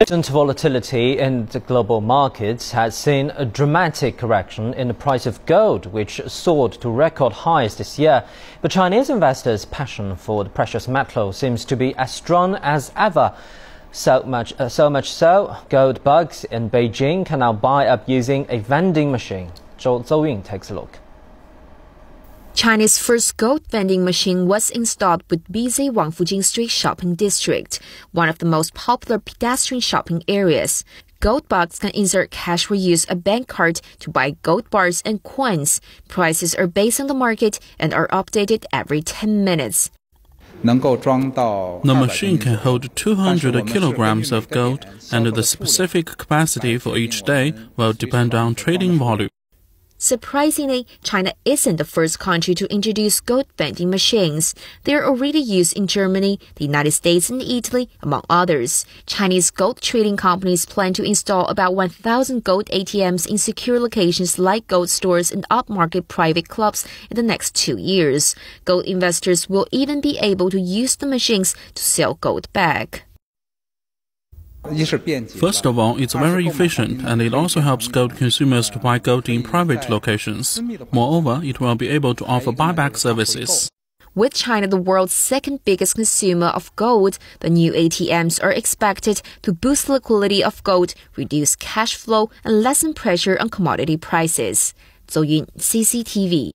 Recent volatility in the global markets has seen a dramatic correction in the price of gold, which soared to record highs this year. But Chinese investors' passion for the precious metal seems to be as strong as ever. So much so, gold bugs in Beijing can now buy up using a vending machine. Zhou Zouying takes a look. China's first gold vending machine was installed with busy Wangfujing street shopping district, one of the most popular pedestrian shopping areas. Gold bugs can insert cash or use a bank card to buy gold bars and coins. Prices are based on the market and are updated every 10 minutes. The machine can hold 200 kilograms of gold, and the specific capacity for each day will depend on trading volume. Surprisingly, China isn't the first country to introduce gold vending machines. They are already used in Germany, the United States and Italy, among others. Chinese gold trading companies plan to install about 1,000 gold ATMs in secure locations like gold stores and upmarket private clubs in the next 2 years. Gold investors will even be able to use the machines to sell gold back. First of all, it's very efficient, and it also helps gold consumers to buy gold in private locations. Moreover, it will be able to offer buyback services. With China the world's second biggest consumer of gold, the new ATMs are expected to boost liquidity of gold, reduce cash flow, and lessen pressure on commodity prices. Zou Yun, CCTV.